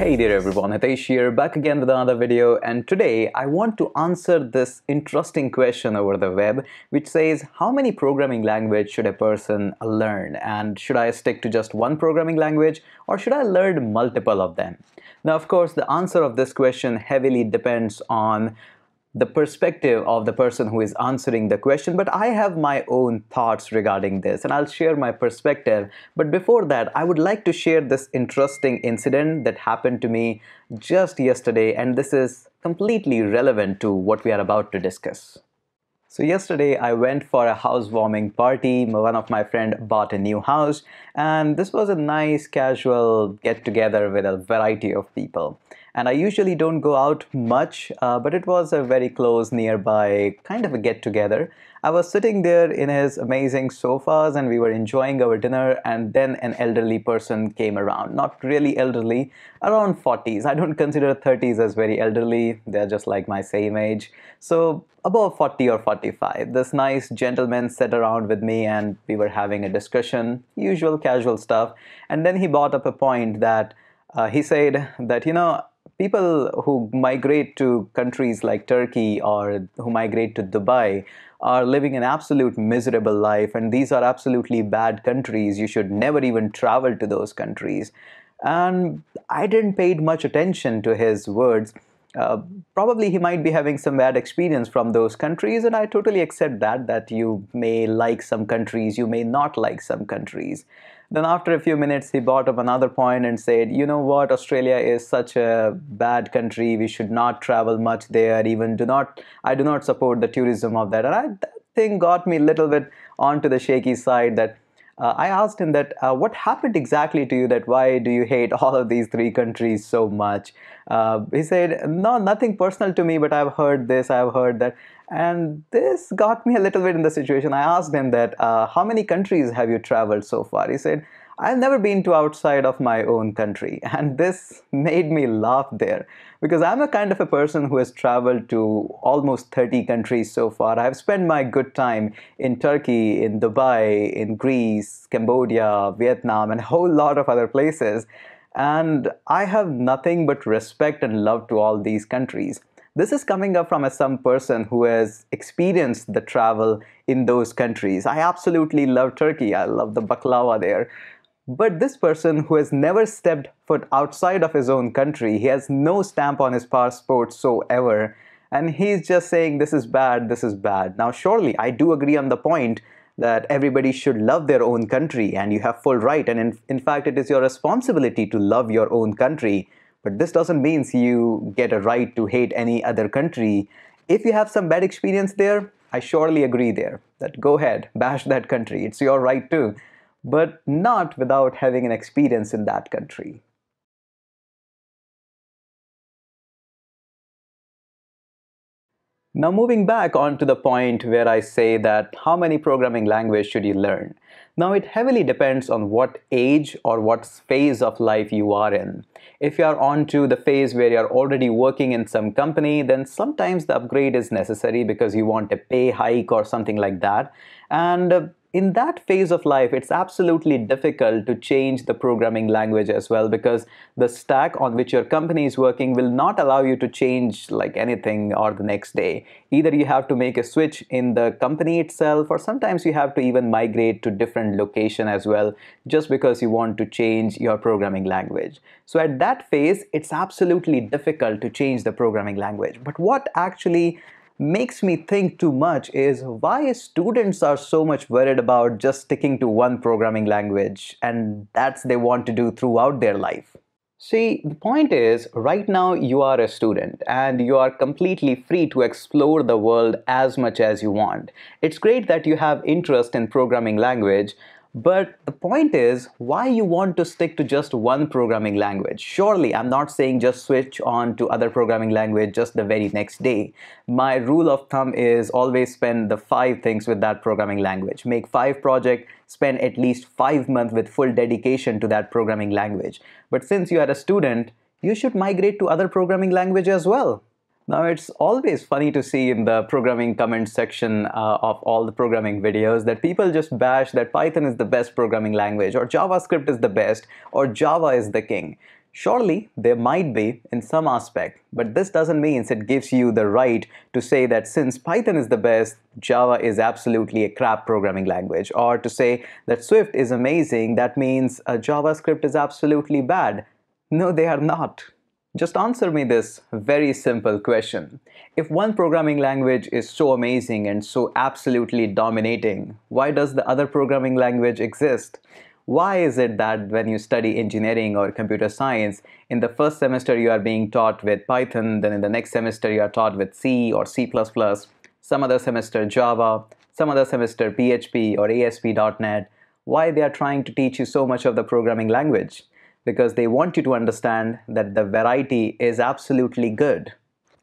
Hey there everyone, Hitesh here, back again with another video, and today I want to answer this interesting question over the web which says how many programming languages should a person learn, and should I stick to just one programming language or should I learn multiple of them? Now of course the answer of this question heavily depends on the perspective of the person who is answering the question, but I have my own thoughts regarding this and I'll share my perspective. But before that, I would like to share this interesting incident that happened to me just yesterday, and this is completely relevant to what we are about to discuss. So yesterday I went for a housewarming party. One of my friends bought a new house, and this was a nice casual get together with a variety of people. And I usually don't go out much, but it was a very close nearby kind of a get together. I was sitting there in his amazing sofas and we were enjoying our dinner, and then an elderly person came around. Not really elderly, around 40s. I don't consider 30s as very elderly, they're just like my same age. So above 40 or 45, this nice gentleman sat around with me and we were having a discussion, usual casual stuff. And then he brought up a point that he said that, you know, people who migrate to countries like Turkey or who migrate to Dubai are living an absolute miserable life, and these are absolutely bad countries. You should never even travel to those countries. And I didn't pay much attention to his words. Probably he might be having some bad experience from those countries, and I totally accept that you may like some countries, you may not like some countries. Then after a few minutes he brought up another point and said, you know what, Australia is such a bad country, we should not travel much there, even I do not support the tourism of that. And that thing got me a little bit onto the shaky side, that I asked him that, what happened exactly to you, that why do you hate all of these three countries so much? He said, no, nothing personal to me, but I've heard this, I've heard that. And this got me a little bit in the situation. I asked him that, how many countries have you traveled so far? He said, I've never been to outside of my own country. And this made me laugh there, because I'm a kind of a person who has traveled to almost 30 countries so far. I've spent my good time in Turkey, in Dubai, in Greece, Cambodia, Vietnam, and a whole lot of other places. And I have nothing but respect and love to all these countries. This is coming up from some person who has experienced the travel in those countries. I absolutely love Turkey. I love the baklava there. But this person who has never stepped foot outside of his own country, he has no stamp on his passport so ever, and he's just saying this is bad, this is bad. Now surely I do agree on the point that everybody should love their own country, and you have full right, and in fact it is your responsibility to love your own country, but this doesn't mean you get a right to hate any other country. If you have some bad experience there, I surely agree there, that go ahead, bash that country, it's your right too. But not without having an experience in that country. Now moving back on to the point where I say that how many programming languages should you learn? Now it heavily depends on what age or what phase of life you are in. If you are on to the phase where you are already working in some company, then sometimes the upgrade is necessary because you want a pay hike or something like that. And in that phase of life, it's absolutely difficult to change the programming language as well, because the stack on which your company is working will not allow you to change like anything or the next day. Either you have to make a switch in the company itself, or sometimes you have to even migrate to different location as well, just because you want to change your programming language. So at that phase, it's absolutely difficult to change the programming language. But what actually makes me think too much is why students are so much worried about just sticking to one programming language, and that's they want to do throughout their life. See, the point is, right now you are a student and you are completely free to explore the world as much as you want. It's great that you have interest in programming language, but the point is why you want to stick to just one programming language. Surely I'm not saying just switch on to other programming language just the very next day. My rule of thumb is always spend the 5 things with that programming language. Make 5 projects, spend at least 5 months with full dedication to that programming language. But since you are a student, you should migrate to other programming language as well. Now, it's always funny to see in the programming comment section of all the programming videos that people just bash that Python is the best programming language, or JavaScript is the best, or Java is the king. Surely, there might be in some aspect, but this doesn't mean it gives you the right to say that since Python is the best, Java is absolutely a crap programming language, or to say that Swift is amazing, that means JavaScript is absolutely bad. No, they are not. Just answer me this very simple question. If one programming language is so amazing and so absolutely dominating, why does the other programming language exist? Why is it that when you study engineering or computer science, in the first semester you are being taught with Python, then in the next semester you are taught with C or C++, some other semester Java, some other semester PHP or ASP.NET? Why they are trying to teach you so much of the programming language? Because they want you to understand that the variety is absolutely good.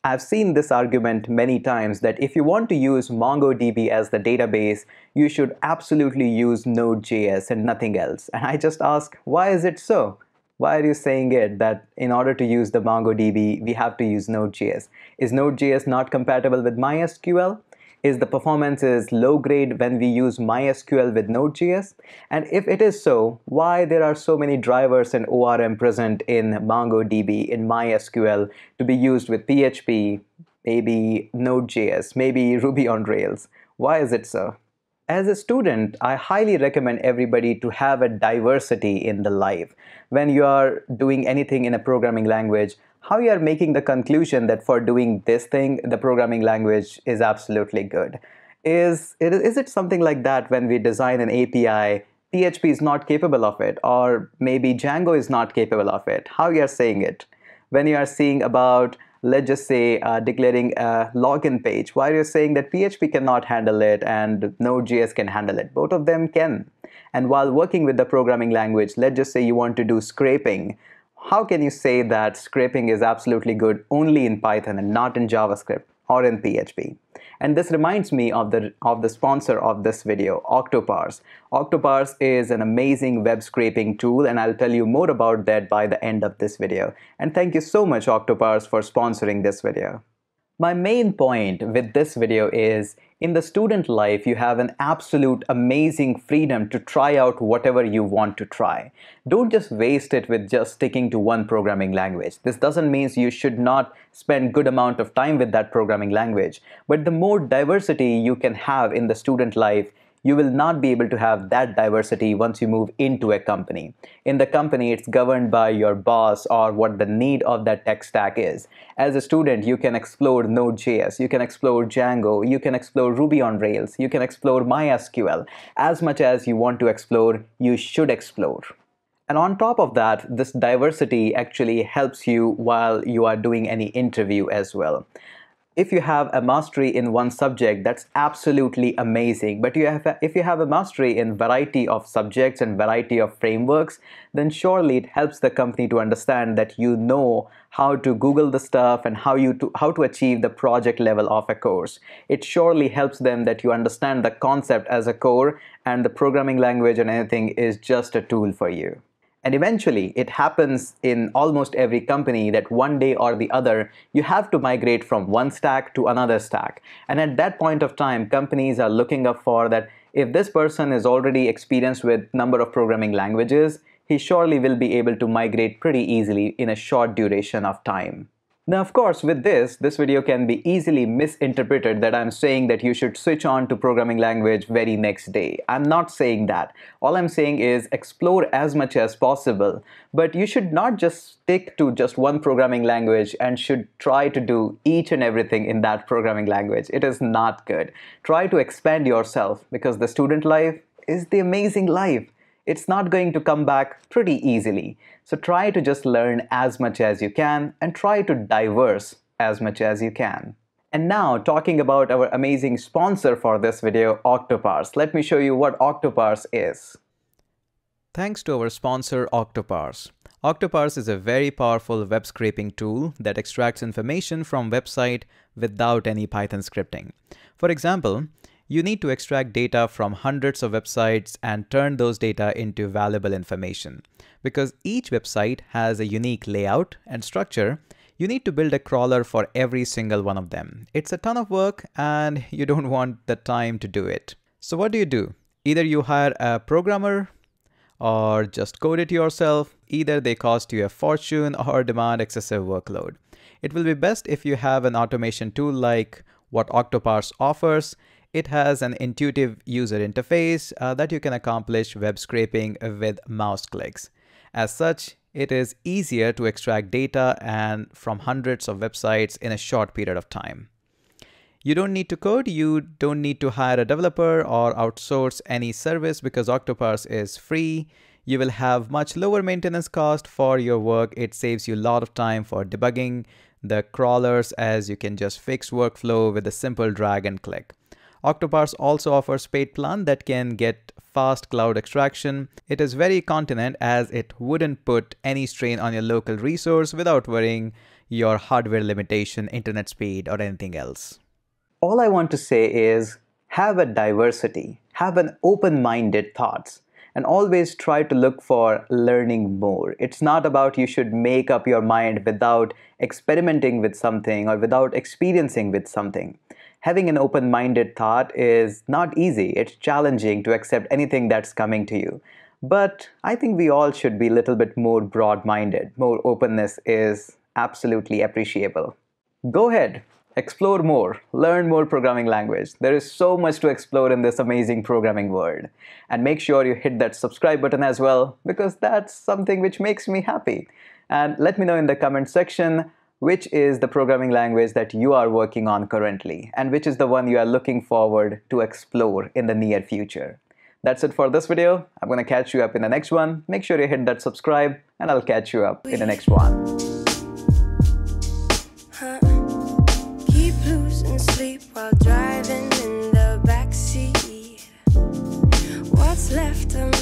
I've seen this argument many times that if you want to use MongoDB as the database, you should absolutely use Node.js and nothing else. And I just ask, why is it so? Why are you saying it that in order to use the MongoDB, we have to use Node.js? Is Node.js not compatible with MySQL? Is the performance is low grade when we use MySQL with Node.js? And if it is so, why there are so many drivers and ORM present in MongoDB, in MySQL, to be used with PHP, maybe Node.js, maybe Ruby on Rails? Why is it so? As a student, I highly recommend everybody to have a diversity in the life. When you are doing anything in a programming language, how you are making the conclusion that for doing this thing, the programming language is absolutely good. Is it something like that when we design an API, PHP is not capable of it, or maybe Django is not capable of it? How you are saying it? When you are seeing about, let's just say, declaring a login page, why are you saying that PHP cannot handle it and Node.js can handle it? Both of them can. And while working with the programming language, let's just say you want to do scraping. How can you say that scraping is absolutely good only in Python and not in JavaScript or in PHP? And this reminds me of the sponsor of this video, Octoparse. Octoparse is an amazing web scraping tool, and I'll tell you more about that by the end of this video. And thank you so much, Octoparse, for sponsoring this video. My main point with this video is, in the student life, you have an absolute amazing freedom to try out whatever you want to try. Don't just waste it with just sticking to one programming language. This doesn't mean you should not spend good amount of time with that programming language. But the more diversity you can have in the student life, you will not be able to have that diversity once you move into a company. In the company, it's governed by your boss or what the need of that tech stack is. As a student, you can explore Node.js, you can explore Django, you can explore Ruby on Rails, you can explore MySQL. As much as you want to explore, you should explore. And on top of that, this diversity actually helps you while you are doing any interview as well. If you have a mastery in one subject, that's absolutely amazing. But if you have a mastery in variety of subjects and variety of frameworks, then surely it helps the company to understand that you know how to Google the stuff and how to achieve the project level of a course. It surely helps them that you understand the concept as a core, and the programming language and anything is just a tool for you. And eventually, it happens in almost every company that one day or the other, you have to migrate from one stack to another stack. And at that point of time, companies are looking up for that if this person is already experienced with number of programming languages, he surely will be able to migrate pretty easily in a short duration of time. Now, of course, with this video can be easily misinterpreted that I'm saying that you should switch on to programming language very next day. I'm not saying that. All I'm saying is explore as much as possible, but you should not just stick to just one programming language and should try to do each and everything in that programming language. It is not good. Try to expand yourself, because the student life is the amazing life. It's not going to come back pretty easily. So try to just learn as much as you can and try to diverse as much as you can. And now, talking about our amazing sponsor for this video, Octoparse. Let me show you what Octoparse is. Thanks to our sponsor, Octoparse. Octoparse is a very powerful web scraping tool that extracts information from website without any Python scripting. For example, you need to extract data from hundreds of websites and turn those data into valuable information. Because each website has a unique layout and structure, you need to build a crawler for every single one of them. It's a ton of work and you don't want the time to do it. So what do? Either you hire a programmer or just code it yourself. Either they cost you a fortune or demand excessive workload. It will be best if you have an automation tool like what Octoparse offers. It has an intuitive user interface that you can accomplish web scraping with mouse clicks. As such, it is easier to extract data and from hundreds of websites in a short period of time. You don't need to code, you don't need to hire a developer or outsource any service because Octoparse is free. You will have much lower maintenance cost for your work. It saves you a lot of time for debugging the crawlers as you can just fix workflow with a simple drag and click. Octoparse also offers paid plan that can get fast cloud extraction. It is very continent as it wouldn't put any strain on your local resource without worrying your hardware limitation, internet speed, or anything else. All I want to say is have a diversity, have an open-minded thoughts, and always try to look for learning more. It's not about you should make up your mind without experimenting with something or without experiencing with something. Having an open-minded thought is not easy. It's challenging to accept anything that's coming to you. But I think we all should be a little bit more broad-minded. More openness is absolutely appreciable. Go ahead, explore more, learn more programming language. There is so much to explore in this amazing programming world. And make sure you hit that subscribe button as well, because that's something which makes me happy. And let me know in the comment section, which is the programming language that you are working on currently and which is the one you are looking forward to explore in the near future. That's it for this video. I'm going to catch you up in the next one. Make sure you hit that subscribe and I'll catch you up in the next one. Keep losing sleep while driving in the backseat. What's left of